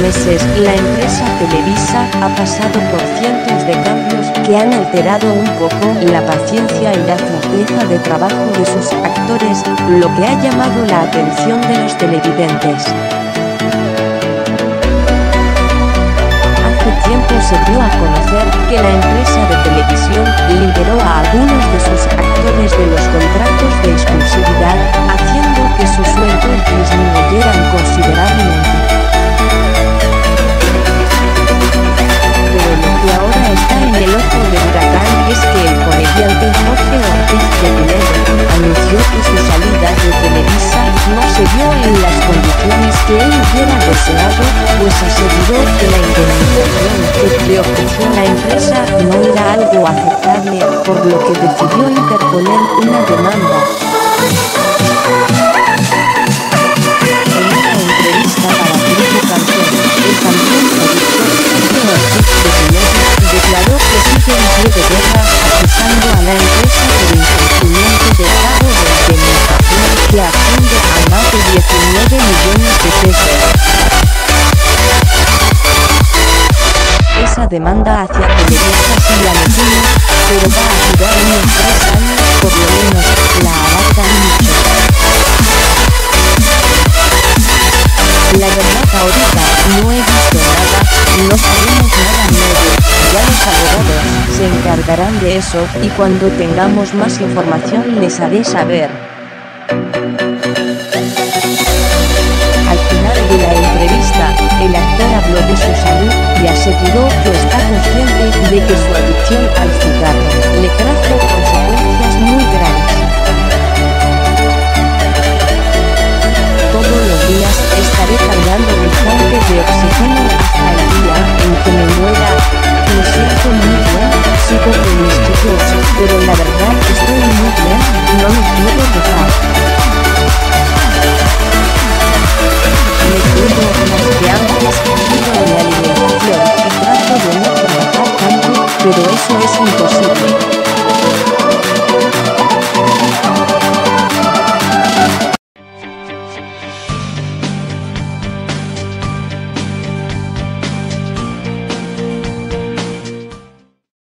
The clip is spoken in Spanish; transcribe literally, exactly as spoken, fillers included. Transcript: meses, la empresa Televisa ha pasado por cientos de cambios que han alterado un poco la paciencia y la certeza de trabajo de sus actores, lo que ha llamado la atención de los televidentes. Hace tiempo se dio a conocer que la empresa de televisión liberó a algunos de sus actores de los contratos de exclusividad, haciendo que sus sueldos disminuyeran considerablemente. Pero lo que ahora está en el ojo del huracán es que el comediante Jorge Ortiz de Pinedo anunció que su salida de Televisa no se dio en las condiciones que él hubiera deseado, pues aseguró que la indemnización que le ofreció la empresa no era algo aceptable, por lo que decidió interponer una demanda. Declaró que sigue en pie de guerra, acusando a la empresa del incumplimiento del pago de indemnización que asciende a más de diecinueve millones de pesos. Esa demanda hacia Televisa sí la metimos, pero va a durar unos tres años, por lo menos la abarcan mucho. La verdad ahorita no he visto nada, no sabemos nada nuevo. Ya los abogados se encargarán de eso y cuando tengamos más información les haré saber. Al final de la entrevista, el actor habló de su salud y aseguró que está consciente de que su adicción al cigarro